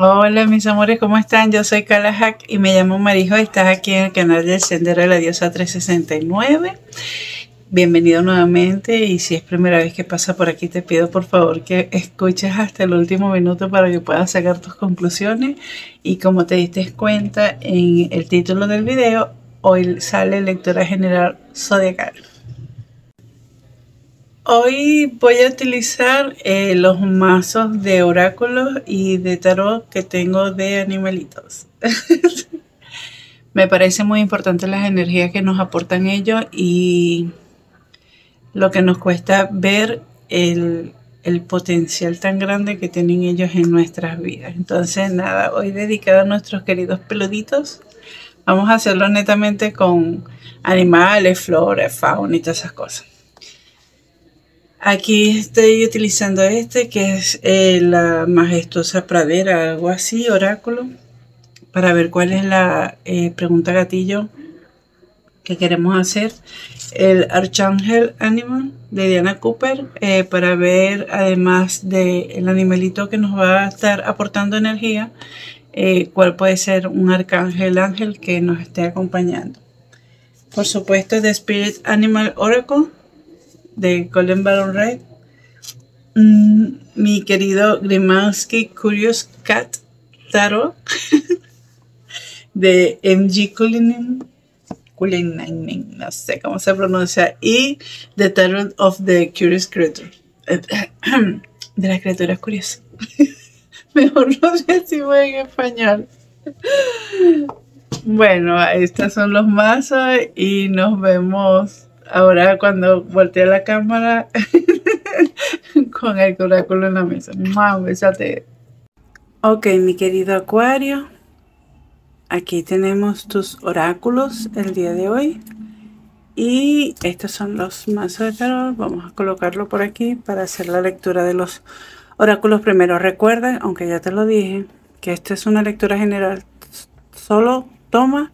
Hola mis amores, ¿cómo están? Yo soy Kalahak y me llamo Marijo. Estás aquí en el canal del Sendero de la Diosa 369. Bienvenido nuevamente, y si es primera vez que pasa por aquí te pido por favor que escuches hasta el último minuto para que puedas sacar tus conclusiones. Y como te diste cuenta en el título del video, hoy sale lectura general zodiacal. Hoy voy a utilizar los mazos de oráculos y de tarot que tengo de animalitos. Me parece muy importante las energías que nos aportan ellos y lo que nos cuesta ver el potencial tan grande que tienen ellos en nuestras vidas. Entonces nada, hoy dedicado a nuestros queridos peluditos, vamos a hacerlo netamente con animales, flora, fauna y todas esas cosas. Aquí estoy utilizando este que es la majestuosa pradera, algo así, oráculo, para ver cuál es la pregunta gatillo que queremos hacer. El Arcángel Animal de Diana Cooper, para ver además del animalito que nos va a estar aportando energía, cuál puede ser un arcángel ángel que nos esté acompañando. Por supuesto, The Spirit Animal Oracle de Colin Baron. Mi querido Grimansky Curious Cat Taro de M.G. Kulinanen, no sé cómo se pronuncia, y The Tarot of the Curious Creature, de las criaturas curiosas. Mejor no decimos en español. Bueno, estos son los mazos y nos vemos ahora cuando volteé la cámara con el oráculo en la mesa. ¡Mua! Besate. Ok, mi querido Acuario, aquí tenemos tus oráculos el día de hoy. Y estos son los mazos de tarot. Vamos a colocarlo por aquí para hacer la lectura de los oráculos primero. Recuerda, aunque ya te lo dije, que esta es una lectura general. Solo toma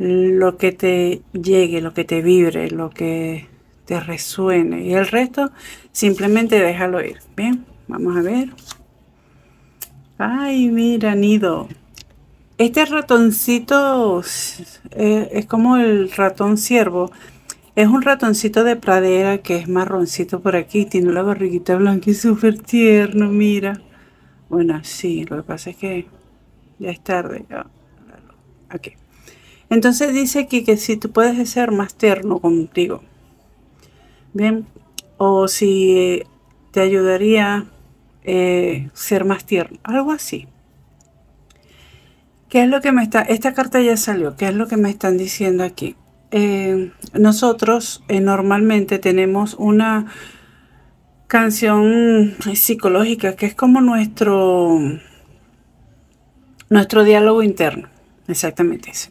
lo que te llegue, lo que te vibre, lo que te resuene, y el resto simplemente déjalo ir. Bien, vamos a ver. Ay, mira, nido. Este ratoncito es como el ratón ciervo. Es un ratoncito de pradera que es marroncito por aquí, tiene la barriguita blanca y súper tierno, mira. Bueno, sí, lo que pasa es que ya es tarde. Aquí. Entonces dice aquí que si tú puedes ser más tierno contigo, bien, o si te ayudaría ser más tierno, algo así. ¿Qué es lo que me está? Esta carta ya salió. ¿Qué es lo que me están diciendo aquí? Nosotros normalmente tenemos una canción psicológica que es como nuestro diálogo interno, exactamente eso.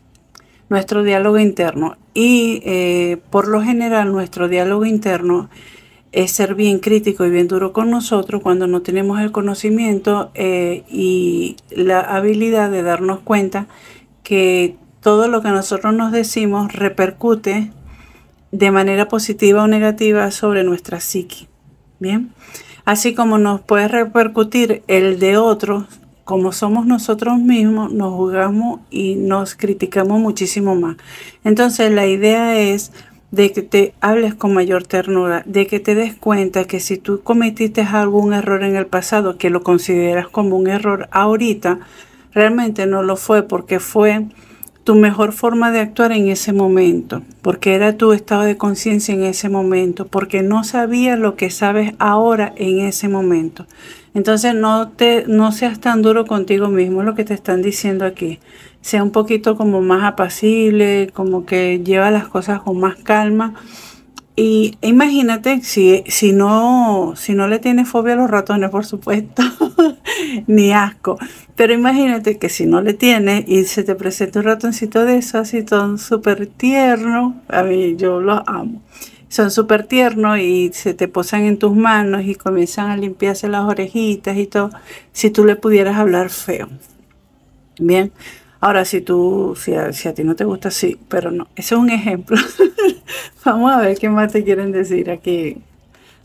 Nuestro diálogo interno, y por lo general nuestro diálogo interno es ser bien crítico y bien duro con nosotros cuando no tenemos el conocimiento y la habilidad de darnos cuenta que todo lo que nosotros nos decimos repercute de manera positiva o negativa sobre nuestra psique. Bien, así como nos puede repercutir el de otros, como somos nosotros mismos, nos juzgamos y nos criticamos muchísimo más. Entonces la idea es de que te hables con mayor ternura, de que te des cuenta que si tú cometiste algún error en el pasado, que lo consideras como un error ahorita, realmente no lo fue, porque fue tu mejor forma de actuar en ese momento, porque era tu estado de conciencia en ese momento, porque no sabías lo que sabes ahora en ese momento. Entonces no seas tan duro contigo mismo, lo que te están diciendo aquí. Sea un poquito como más apacible, como que lleva las cosas con más calma. Y imagínate si no le tienes fobia a los ratones, por supuesto, ni asco. Pero imagínate que si no le tienes y se te presenta un ratoncito de esos, así todo súper tierno. A mí, yo los amo. Son súper tiernos y se te posan en tus manos y comienzan a limpiarse las orejitas y todo. Si tú le pudieras hablar feo. Bien. Ahora, si a ti no te gusta, sí, pero no. Ese es un ejemplo. Vamos a ver qué más te quieren decir aquí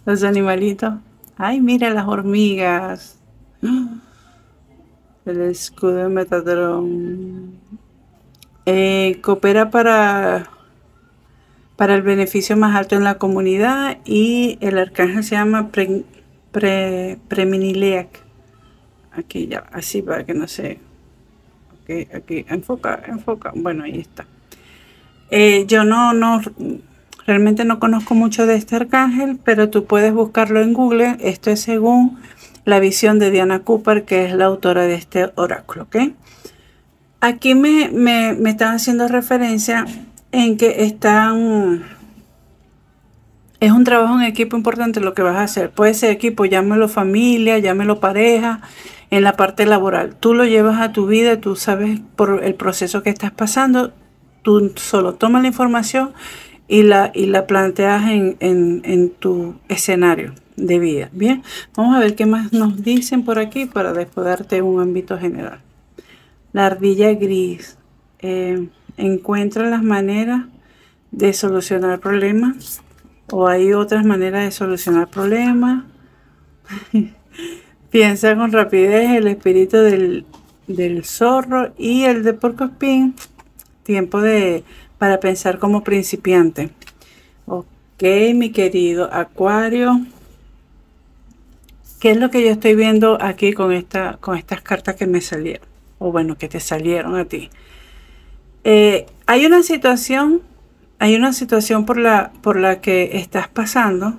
los animalitos. Ay, mira las hormigas. El escudo de Metatron coopera para el beneficio más alto en la comunidad, y el arcángel se llama Preminileac. Aquí ya, así para que no se... Okay, aquí, enfoca, enfoca. Bueno, ahí está. Yo realmente no conozco mucho de este arcángel, pero tú puedes buscarlo en Google. Esto es según la visión de Diana Cooper, que es la autora de este oráculo, ¿okay? Aquí me están haciendo referencia en que es un trabajo en equipo importante lo que vas a hacer. Puede ser equipo, llámelo familia, llámelo pareja, en la parte laboral. Tú lo llevas a tu vida, tú sabes por el proceso que estás pasando, tú solo tomas la información y la planteas en tu escenario de vida. Bien, vamos a ver qué más nos dicen por aquí para después darte un ámbito general. La ardilla gris. Encuentra las maneras de solucionar problemas, o hay otras maneras de solucionar problemas. Piensa con rapidez. El espíritu del zorro y el de porcoespín. Tiempo para pensar como principiante. Ok, mi querido Acuario. ¿Qué es lo que yo estoy viendo aquí con estas cartas que me salieron? O bueno, que te salieron a ti. Hay una situación por la que estás pasando,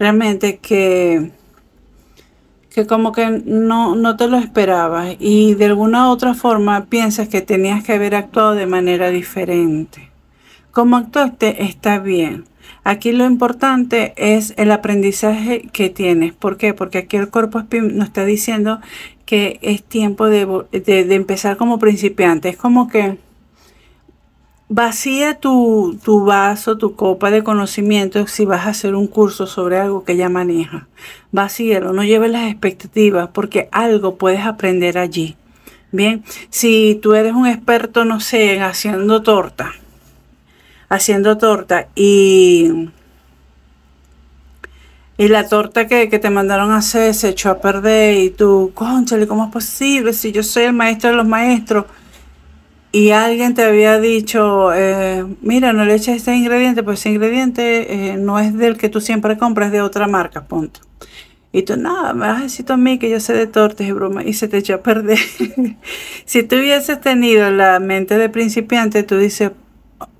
realmente que como que no te lo esperabas, y de alguna u otra forma piensas que tenías que haber actuado de manera diferente. Como actuaste está bien. Aquí lo importante es el aprendizaje que tienes. ¿Por qué? Porque aquí el corcoespín nos está diciendo que es tiempo de empezar como principiante. Es como que vacía tu vaso, tu copa de conocimiento. Si vas a hacer un curso sobre algo que ya manejas, vacíalo, no lleves las expectativas, porque algo puedes aprender allí. Bien, si tú eres un experto, no sé, en haciendo torta y la torta que te mandaron a hacer se echó a perder, y tú, cónchale, ¿cómo es posible? Si yo soy el maestro de los maestros. Y alguien te había dicho, mira, no le eches este ingrediente, pues ese ingrediente no es del que tú siempre compras, de otra marca, punto. Y tú, nada, me vas a decir a mí que yo sé de tortas y broma, y se te echó a perder. Si tú hubieses tenido la mente de principiante, tú dices,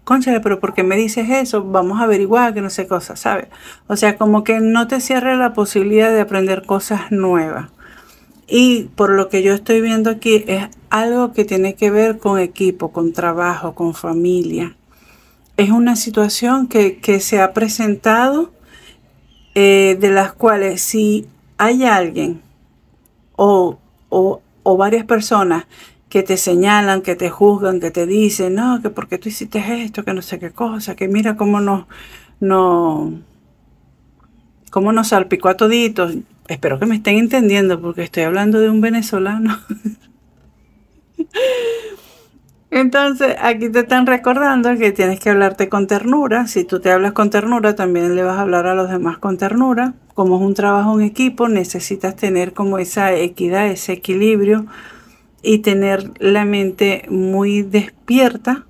cónchale, pero ¿por qué me dices eso? Vamos a averiguar, que no sé cosas, ¿sabes? O sea, como que no te cierra la posibilidad de aprender cosas nuevas. Y por lo que yo estoy viendo aquí es algo que tiene que ver con equipo, con trabajo, con familia. Es una situación que se ha presentado, de las cuales si hay alguien o varias personas que te señalan, que te juzgan, que te dicen, no, que porque tú hiciste esto, que no sé qué cosa, que mira cómo nos salpicó a toditos. Espero que me estén entendiendo, porque estoy hablando de un venezolano. Entonces, aquí te están recordando que tienes que hablarte con ternura. Si tú te hablas con ternura, también le vas a hablar a los demás con ternura. Como es un trabajo en equipo, necesitas tener como esa equidad, ese equilibrio, y tener la mente muy despierta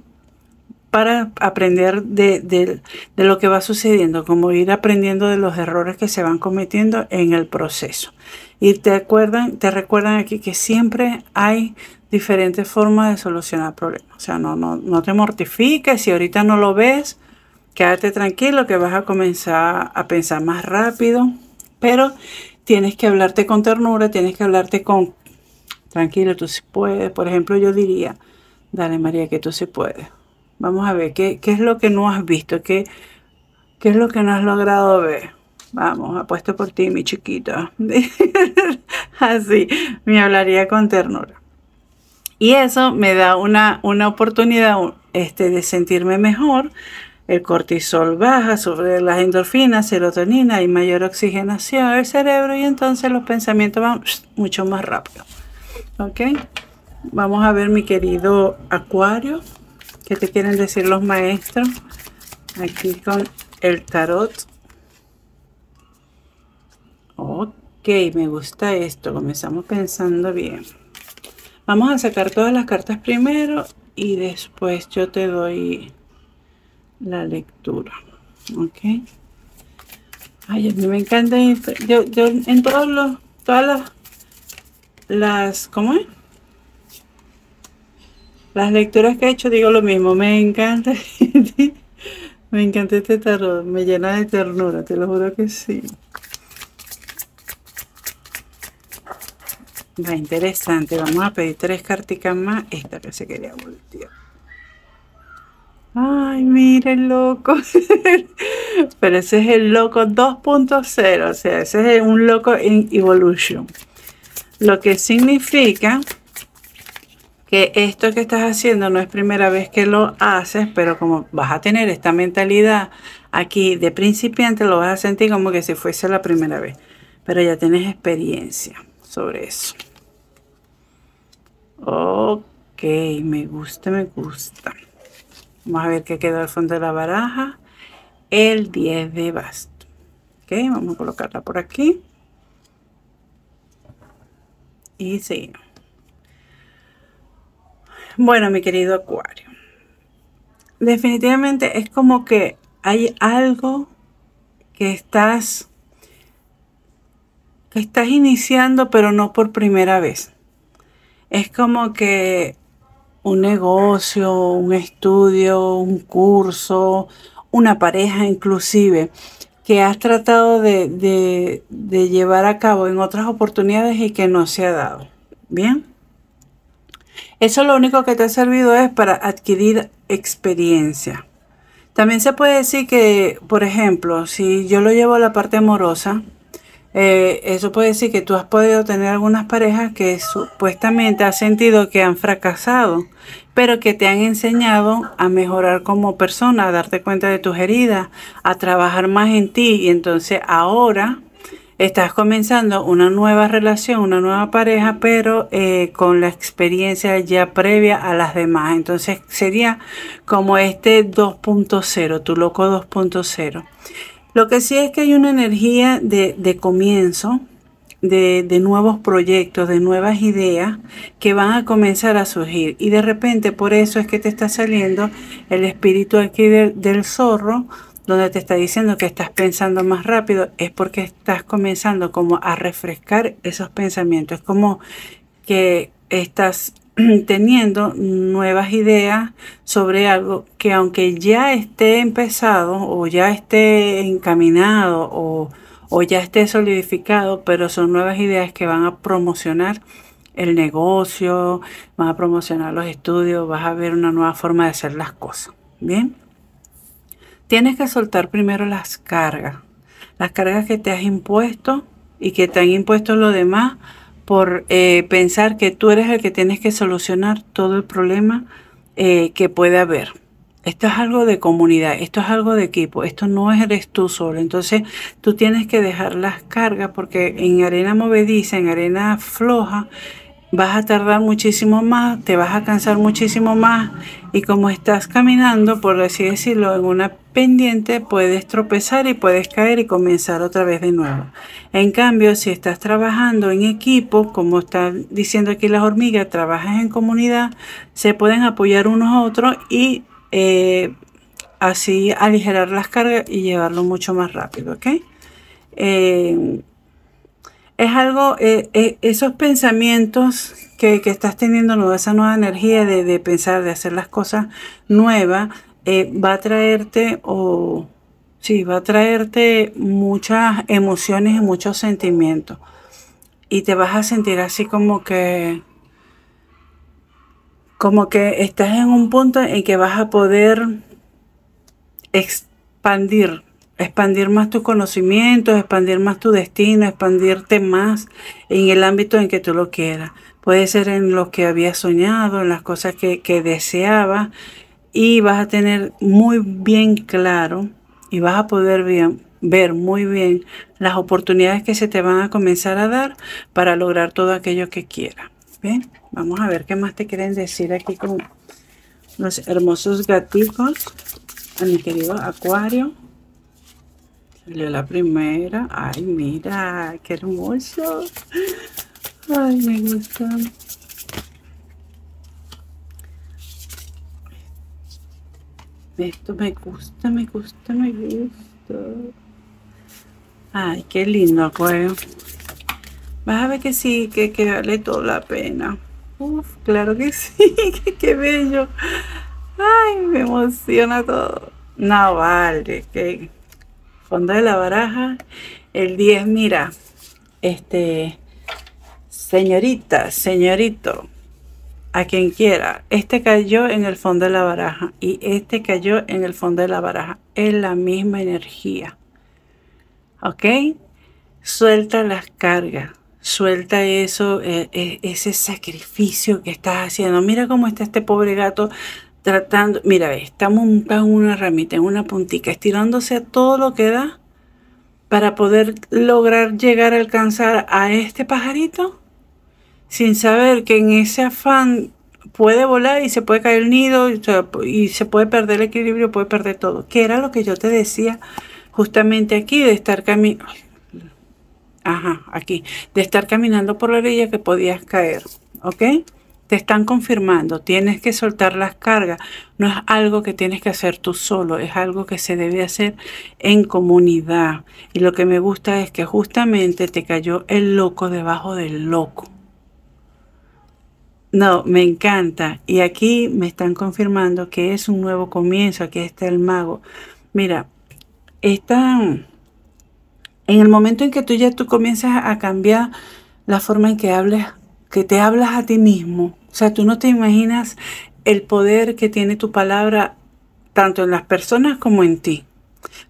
para aprender de lo que va sucediendo, como ir aprendiendo de los errores que se van cometiendo en el proceso. Y te recuerdan aquí que siempre hay diferentes formas de solucionar problemas. O sea, no te mortifiques. Si ahorita no lo ves, quédate tranquilo que vas a comenzar a pensar más rápido, pero tienes que hablarte con ternura, tienes que hablarte con... Tranquilo, tú sí puedes. Por ejemplo, yo diría, dale María, que tú sí puedes. Vamos a ver, ¿qué es lo que no has visto? ¿Qué es lo que no has logrado ver? Vamos, apuesto por ti, mi chiquito. Así, me hablaría con ternura. Y eso me da una oportunidad de sentirme mejor. El cortisol baja, sobre las endorfinas, serotonina, hay mayor oxigenación del cerebro, y entonces los pensamientos van mucho más rápido. ¿Ok? Vamos a ver, mi querido Acuario. ¿Qué te quieren decir los maestros aquí con el tarot? Ok, me gusta esto. Comenzamos pensando bien. Vamos a sacar todas las cartas primero y después yo te doy la lectura. Ok. Ay, a mí me encanta esto. Yo en todos los, todas las ¿cómo es? Las lecturas que he hecho digo lo mismo. Me encanta. Me encanta este tarot. Me llena de ternura. Te lo juro que sí. Va interesante. Vamos a pedir tres carticas más. Esta que se quería voltear. Ay, mire el loco. Pero ese es el loco 2.0. O sea, ese es un loco in evolution. Lo que significa que esto que estás haciendo no es primera vez que lo haces, pero como vas a tener esta mentalidad aquí de principiante, lo vas a sentir como que si fuese la primera vez, pero ya tienes experiencia sobre eso. Ok, me gusta, me gusta. Vamos a ver qué quedó al fondo de la baraja. El 10 de bastos. Ok, vamos a colocarla por aquí y seguimos. Bueno, mi querido Acuario, definitivamente es como que hay algo que estás iniciando, pero no por primera vez. Es como que un negocio, un estudio, un curso, una pareja inclusive, que has tratado de llevar a cabo en otras oportunidades y que no se ha dado. ¿Bien? Eso lo único que te ha servido es para adquirir experiencia. También se puede decir que, por ejemplo, si yo lo llevo a la parte amorosa, eso puede decir que tú has podido tener algunas parejas que supuestamente has sentido que han fracasado, pero que te han enseñado a mejorar como persona, a darte cuenta de tus heridas, a trabajar más en ti, y entonces ahora estás comenzando una nueva relación, una nueva pareja, pero con la experiencia ya previa a las demás. Entonces sería como este 2.0, tu loco 2.0. Lo que sí es que hay una energía de comienzo, de nuevos proyectos, de nuevas ideas que van a comenzar a surgir. Y de repente por eso es que te está saliendo el espíritu aquí del zorro, donde te está diciendo que estás pensando más rápido. Es porque estás comenzando como a refrescar esos pensamientos. Es como que estás teniendo nuevas ideas sobre algo que, aunque ya esté empezado o ya esté encaminado o ya esté solidificado, pero son nuevas ideas que van a promocionar el negocio, van a promocionar los estudios, vas a ver una nueva forma de hacer las cosas. Bien. Tienes que soltar primero las cargas que te has impuesto y que te han impuesto los demás por pensar que tú eres el que tienes que solucionar todo el problema que puede haber. Esto es algo de comunidad, esto es algo de equipo, esto no eres tú solo. Entonces tú tienes que dejar las cargas, porque en arena movediza, en arena floja, vas a tardar muchísimo más, te vas a cansar muchísimo más, y como estás caminando, por así decirlo, en una pendiente, puedes tropezar y puedes caer y comenzar otra vez de nuevo. En cambio, si estás trabajando en equipo, como están diciendo aquí las hormigas, trabajas en comunidad, se pueden apoyar unos a otros y así aligerar las cargas y llevarlo mucho más rápido, ¿ok? Es algo, esos pensamientos que estás teniendo, esa nueva energía de pensar, de hacer las cosas nuevas, va a traerte, va a traerte muchas emociones y muchos sentimientos. Y te vas a sentir así como que estás en un punto en que vas a poder expandir más tus conocimientos, expandir más tu destino, expandirte más en el ámbito en que tú lo quieras. Puede ser en lo que habías soñado, en las cosas que deseabas, y vas a tener muy bien claro y vas a poder ver muy bien las oportunidades que se te van a comenzar a dar para lograr todo aquello que quieras. Bien, vamos a ver qué más te quieren decir aquí con los hermosos gatitos a mi querido Acuario. Salió la primera. Ay, mira, qué hermoso. Ay, me gusta. Esto me gusta, me gusta, me gusta. Ay, qué lindo Acuario. Vas a ver que sí, que vale toda la pena. Uf, claro que sí, qué bello. Ay, me emociona todo. No, vale, que fondo de la baraja, el 10, mira, señorita, señorito, a quien quiera, este cayó en el fondo de la baraja y este cayó en el fondo de la baraja, es la misma energía, ¿ok? Suelta las cargas, suelta eso, ese sacrificio que estás haciendo. Mira cómo está este pobre gato tratando, mira, está montado en una ramita, en una puntica, estirándose a todo lo que da para poder lograr llegar a alcanzar a este pajarito, sin saber que en ese afán puede volar y se puede caer el nido y se puede perder el equilibrio, puede perder todo. Que era lo que yo te decía justamente aquí, de estar caminando por la orilla que podías caer, ¿ok? Te están confirmando, tienes que soltar las cargas. No es algo que tienes que hacer tú solo, es algo que se debe hacer en comunidad. Y lo que me gusta es que justamente te cayó el loco debajo del loco. No, me encanta. Y aquí me están confirmando que es un nuevo comienzo. Aquí está el mago. Mira, están en el momento en que tú comienzas a cambiar la forma en que hablas, que te hablas a ti mismo. O sea, tú no te imaginas el poder que tiene tu palabra tanto en las personas como en ti.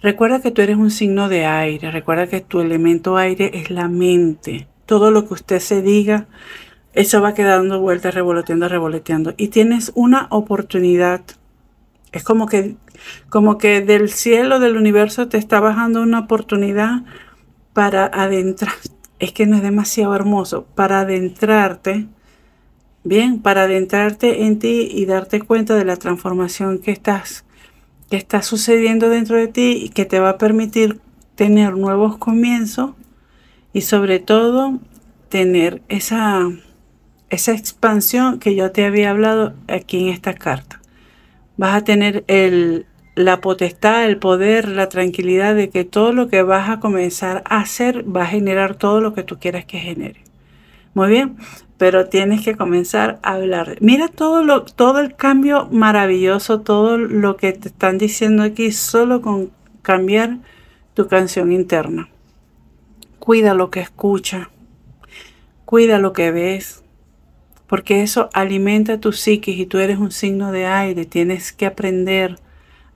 Recuerda que tú eres un signo de aire. Recuerda que tu elemento aire es la mente. Todo lo que usted se diga, eso va quedando vueltas, revoloteando, revoloteando. Y tienes una oportunidad. Es como que del cielo, del universo, te está bajando una oportunidad para adentrar. Es que no es demasiado hermoso. Para adentrarte, bien, para adentrarte en ti y darte cuenta de la transformación que está sucediendo dentro de ti y que te va a permitir tener nuevos comienzos y sobre todo tener esa expansión que yo te había hablado aquí en esta carta. Vas a tener la potestad, el poder, la tranquilidad de que todo lo que vas a comenzar a hacer va a generar todo lo que tú quieras que genere. Muy bien, pero tienes que comenzar a hablar. Mira todo el cambio maravilloso, todo lo que te están diciendo aquí solo con cambiar tu canción interna. Cuida lo que escuchas, cuida lo que ves, porque eso alimenta tu psiquis y tú eres un signo de aire. Tienes que aprender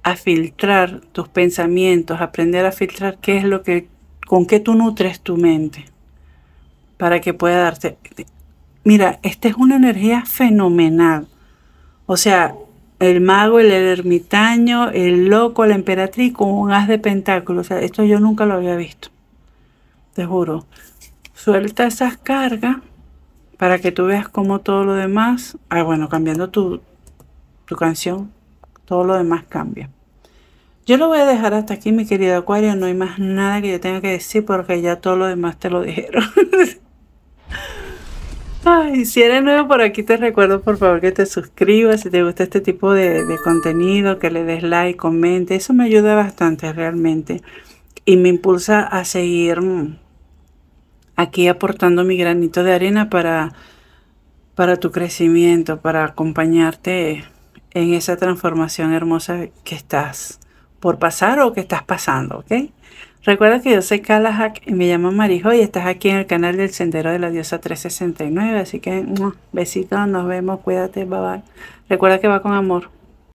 a filtrar tus pensamientos, aprender a filtrar qué es con qué tú nutres tu mente para que pueda darte. Mira, esta es una energía fenomenal. O sea, el mago, el ermitaño, el loco, la emperatriz con un as de pentáculos. O sea, esto yo nunca lo había visto, te juro. Suelta esas cargas para que tú veas cómo todo lo demás, bueno, cambiando tu canción, todo lo demás cambia. Yo lo voy a dejar hasta aquí, mi querido Acuario. No hay más nada que yo tenga que decir porque ya todo lo demás te lo dijeron. Ay, si eres nuevo por aquí, te recuerdo por favor que te suscribas. Si te gusta este tipo de contenido, que le des like, comente. Eso me ayuda bastante realmente y me impulsa a seguir aquí aportando mi granito de arena para tu crecimiento, para acompañarte en esa transformación hermosa que estás por pasar o que estás pasando, ¿ok? Recuerda que yo soy Kalahak y me llamo Marijo y estás aquí en el canal del Sendero de la Diosa 369, así que besitos, nos vemos, cuídate, bye bye. Recuerda que va con amor.